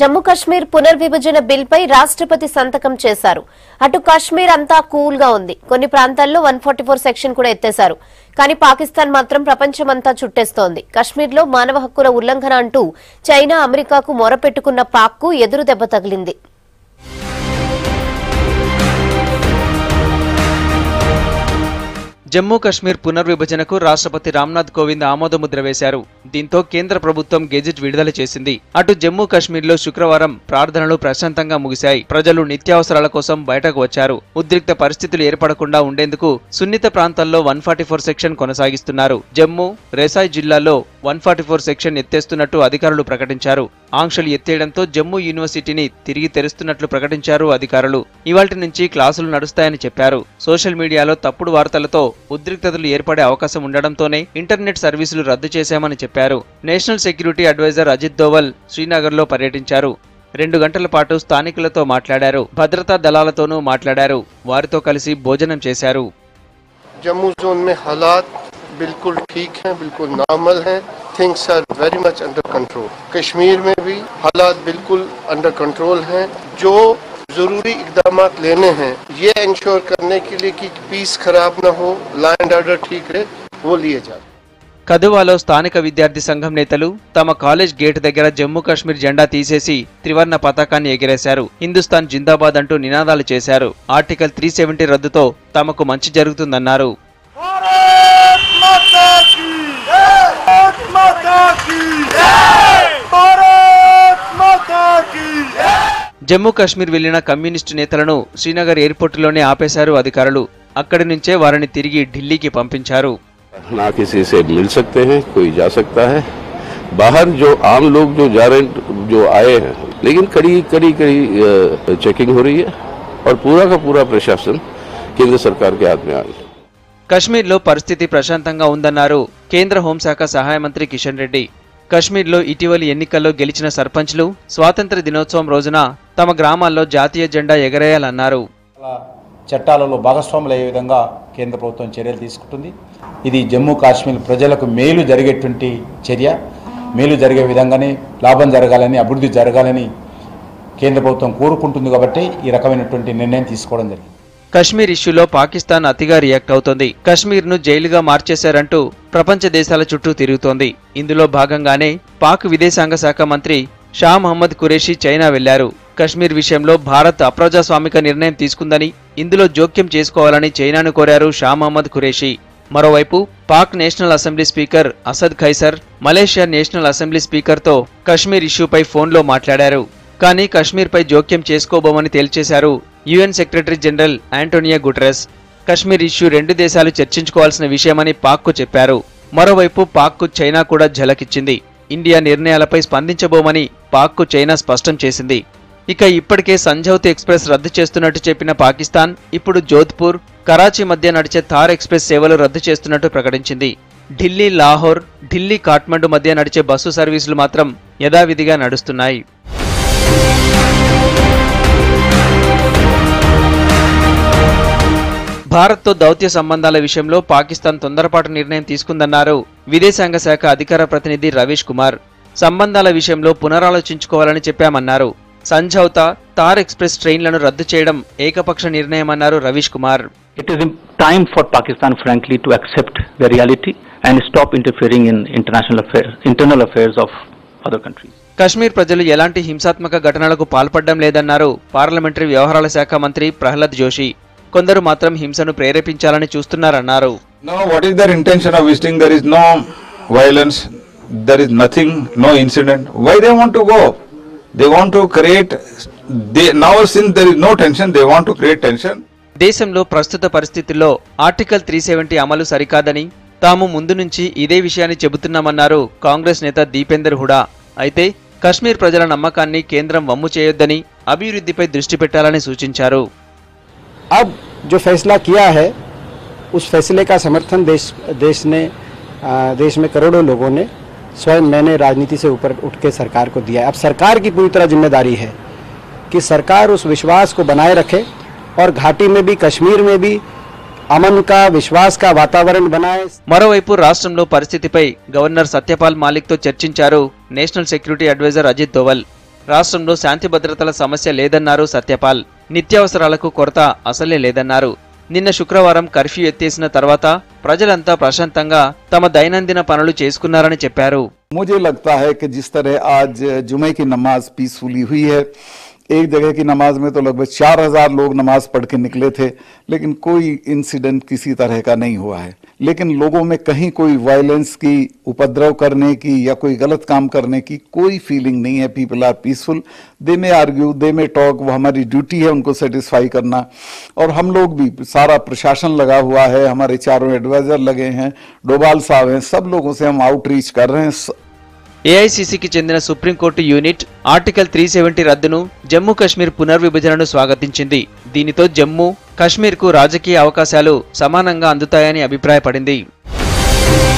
Jammu Kashmir పునర్విభజన bill పై రాష్ట్రపతి సంతకం చేశారు. అటు కాశ్మీర్ అంతా కూల్ గా ఉంది. కొన్ని ప్రాంతాల్లో 144 సెక్షన్ కూడా ఎత్తేశారు. కానీ పాకిస్తాన్ మాత్రం ప్రపంచమంతా చుట్టేస్తోంది. కాశ్మీర్లో మానవ హక్కుల ఉల్లంఘన అంటూ చైనా అమెరికాకు మొరపెట్టుకున్న పాక్కు ఎదురు దెబ్బ తగిలింది. జమ్మూ కాశ్మీర్ పునర్విభజనకు రాష్ట్రపతి రామ్నాథ్ కోవింద్ ఆమోద ముద్ర వేశారు. దీంతో కేంద్ర ప్రభుత్వం గెజిట్ విడుదల చేసింది. అటు జమ్మూ కాశ్మీర్లో శుక్రవారం ప్రార్థనలు ప్రశాంతంగా ముగిశాయి. ప్రజలు నిత్యావసరాల కోసం బయటకు వచ్చారు. ఉద్రిక్త పరిస్థితులు ఏర్పడకుండా ఉండేందుకు సున్నిత ప్రాంతాల్లో 144 సెక్షన్ కొనసాగిస్తున్నారు. జమ్మూ రేసాయ్ జిల్లాలో 144 సెక్షన్ ఎత్తేస్తున్నట్టు అధికారులు ప్రకటించారు. ఆంక్షలు ఎత్తేయడంతో జమ్మూ యూనివర్సిటీని తిరిగి తెరుస్తున్నట్లు ప్రకటించారు అధికారులు. ఇవాల్టి నుంచి క్లాసులు నడుస్తాయని చెప్పారు. సోషల్ మీడియాలో తప్పుడు వార్తలతో ఉద్రిక్తతలు ఏర్పడే అవకాశం ఉండడంతోనే ఇంటర్నెట్ సర్వీసులు రద్దు చేశామని చెప్పారు. National security adviser Ajit Doval శ్రీనగర్లో పర్యటించారు. 2 గంటల పాటు స్థానికులతో మాట్లాడారు. భద్రతా దళాలతోనూ మాట్లాడారు. వారితో కలిసి భోజనం చేశారు. జమ్మూ జోన్ మే హాలాత్ బిల్కుల్ ఠీక్ హై, బిల్కుల్ నార్మల్ హై. Things are very much under control. Kashmir में भी हालात बिल्कुल अंडर कंट्रोल हैं. जो जरूरी इक़दामात लेने हैं ये इंश्योर करने के लिए कि पीस खराब ना हो, लॉ एंड ऑर्डर ठीक रहे, वो लिए जाते. కదువాలో స్థానిక విద్యార్థి సంఘం నేతలు తమ కాలేజ్ గేట్ దగ్గర జమ్మూ కాశ్మీర్ జెండా తీసేసి త్రివర్ణ పతాకాన్ని ఎగిరేశారు. హిందుస్థాన్ జిందాబాద్ అంటూ నినాదాలు చేశారు. ఆర్టికల్ 370 రద్దుతో తమకు మంచి జరుగుతుందన్నారు. జమ్మూ కాశ్మీర్ వెళ్లిన కమ్యూనిస్టు నేతలను శ్రీనగర్ ఎయిర్పోర్టులోనే ఆపేశారు అధికారులు. అక్కడి నుంచే వారిని తిరిగి ఢిల్లీకి పంపించారు. నా కిసీసే మిల్ సక్తే హై, కోయి జా సక్తా హై. బాహర్ జో ఆమ్ లోగ్ జో జా రహే హై, జో ఆయే హై, లేకిన్ కడి చెకింగ్ హో రహీ హై ఔర్ పూరా కా పూరా ప్రశాసన్ కేంద్ర సర్కార్ కే హాత్ మే ఆయే. కశ్మీర్లో పరిస్థితి ప్రశాంతంగా ఉందన్నారు కేంద్ర హోంశాఖ సహాయ మంత్రి కిషన్ రెడ్డి. కశ్మీర్లో ఇటీవలి ఎన్నికల్లో గెలిచిన సర్పంచ్లు స్వాతంత్ర దినోత్సవం రోజున తమ గ్రామాల్లో జాతీయ జెండా ఎగరేయాలన్నారు. చట్టాలలో భాగస్వాములు అయ్యే విధంగా కేంద్ర ప్రభుత్వం చర్యలు తీసుకుంటుంది. ఇది జమ్మూ కాశ్మీర్ ప్రజలకు మేలు జరిగేటువంటి చర్య. మేలు జరిగే విధంగానే లాభం జరగాలని, అభివృద్ధి జరగాలని కేంద్ర ప్రభుత్వం కోరుకుంటుంది. కాబట్టి ఈ రకమైనటువంటి నిర్ణయం తీసుకోవడం జరిగింది. కశ్మీర్ ఇష్యూలో పాకిస్తాన్ అతిగా రియాక్ట్ అవుతోంది. కశ్మీర్ను జైలుగా మార్చేశారంటూ ప్రపంచ దేశాల చుట్టూ తిరుగుతోంది. ఇందులో భాగంగానే పాక్ విదేశాంగ శాఖ మంత్రి షామహమ్మద్ కురేషి చైనా వెళ్లారు. కశ్మీర్ విషయంలో భారత్ అప్రజాస్వామిక నిర్ణయం తీసుకుందని, ఇందులో జోక్యం చేసుకోవాలని చైనాను కోరారు షామహమ్మద్ కురేషి. మరోవైపు Pak national assembly speaker Asad Qaiser Malaysia national assembly స్పీకర్తో కశ్మీర్ ఇష్యూపై ఫోన్లో మాట్లాడారు. కానీ కశ్మీర్పై జోక్యం చేసుకోబోమని తేల్చేశారు UN secretary general Antonio Guterres. Kashmir issue 2 దేశాలు చర్చించుకోవాల్సిన విషయమని పాక్కు చెప్పారు. మరోవైపు పాక్కు చైనా కూడా ఝలకిచ్చింది. ఇండియా నిర్ణయాలపై స్పందించబోమని పాక్కు చైనా స్పష్టం చేసింది. ఇక ఇప్పటికే సంజౌతి ఎక్స్ప్రెస్ రద్దు చేస్తున్నట్టు చెప్పిన పాకిస్తాన్ ఇప్పుడు జోధ్పూర్, కరాచీ మధ్య నడిచే థార్ ఎక్స్ప్రెస్ సేవలు రద్దు చేస్తున్నట్టు ప్రకటించింది. ఢిల్లీ లాహోర్, ఢిల్లీ కాఠ్మండు మధ్య నడిచే బస్సు సర్వీసులు మాత్రం యథావిధిగా నడుస్తున్నాయి. భారత్తో దౌత్య సంబంధాల విషయంలో పాకిస్తాన్ తొందరపాటు నిర్ణయం తీసుకుందన్నారు విదేశాంగ శాఖ అధికార ప్రతినిధి రవీష్ కుమార్. సంబంధాల విషయంలో పునరాలోచించుకోవాలని చెప్పామన్నారు. సంజౌతా, థార్ ఎక్స్ప్రెస్ ట్రైన్లను రద్దు చేయడం ఏకపక్ష నిర్ణయమన్నారు Ravish Kumar. It is time for Pakistan, frankly, to accept the reality and stop interfering in internal affairs of other countries. Kashmir ప్రజలు ఎలాంటి హింసాత్మక ఘటనలకు పాల్పడడం లేదన్నారు పార్లమెంటరీ వ్యవహారాల శాఖ మంత్రి ప్రహ్లాద్ జోషి. కొందరు మాత్రం హింసను ప్రేరేపించాలని చూస్తున్నారన్నారు. No what is their intention of visiting, there is no violence, there is nothing, no incident. Why they want to go? They want to create, they now since there is no tension, they want to create tension. దేశంలో ప్రస్తుత పరిస్థితుల్లో article 370 అమలు సరికాదని తాము ముందు నుంచి ఇదే విషయాన్ని చెబుతున్నామన్నారు కాంగ్రెస్ నేత దీపేందర్ హుడా. అయితే కశ్మీర్ ప్రజల నమ్మకాన్ని కేంద్రం వమ్ము చేయొద్దని, అభివృద్ధిపై దృష్టి పెట్టాలని సూచించారు. अब जो फैसला किया है उस फैसले का समर्थन देश में करोड़ों लोगों ने, स्वयं मैंने राजनीति से ऊपर उठ के सरकार को दिया है. अब सरकार की पूरी तरह जिम्मेदारी है कि सरकार उस विश्वास को बनाए रखे और घाटी में भी, कश्मीर में भी అమన్ కా విశ్వాస్ కా వాతావరణ్ బనాయ్. మరోవైపు రాష్ట్రంలో పరిస్థితిపై గవర్నర్ సత్యపాల్ మాలిక్ తో చర్చించారు national security adviser Ajit Doval. రాష్ట్రంలో శాంతి భద్రతల సమస్య లేదన్నారు సత్యపాల్. నిత్యావసరాలకు కొరత అసలే లేదన్నారు. నిన్న శుక్రవారం కర్ఫ్యూ ఎత్తేసిన తర్వాత ప్రజలంతా ప్రశాంతంగా తమ దైనందిన పనులు చేసుకున్నారని చెప్పారు. मुझे लगता है कि जिस तरह आज जुमे की नमाज पीसफुली हुई है, एक जगह की नमाज में तो लगभग 4000 लोग नमाज पढ़ के निकले थे, लेकिन कोई इंसिडेंट किसी तरह का नहीं हुआ है. लेकिन लोगों में कहीं कोई वायलेंस की, उपद्रव करने की या कोई गलत काम करने की कोई फीलिंग नहीं है. पीपल आर पीसफुल, दे में आर्ग्यू, दे में टॉक, वो हमारी ड्यूटी है उनको सेटिस्फाई करना. और हम लोग भी, सारा प्रशासन लगा हुआ है, हमारे चारों एडवाइज़र लगे हैं, डोभाल साहब हैं, सब लोगों से हम आउटरीच कर रहे हैं. ఏఐసీసీ की చెందిన సుప్రీంకోర్టు యూనిట్ ఆర్టికల్ 370 రద్దును, జమ్మూ కశ్మీర్ పునర్విభజనను స్వాగతించింది. దీనితో జమ్మూ కశ్మీర్కు రాజకీయ అవకాశాలు సమానంగా అందుతాయని అభిప్రాయపడింది.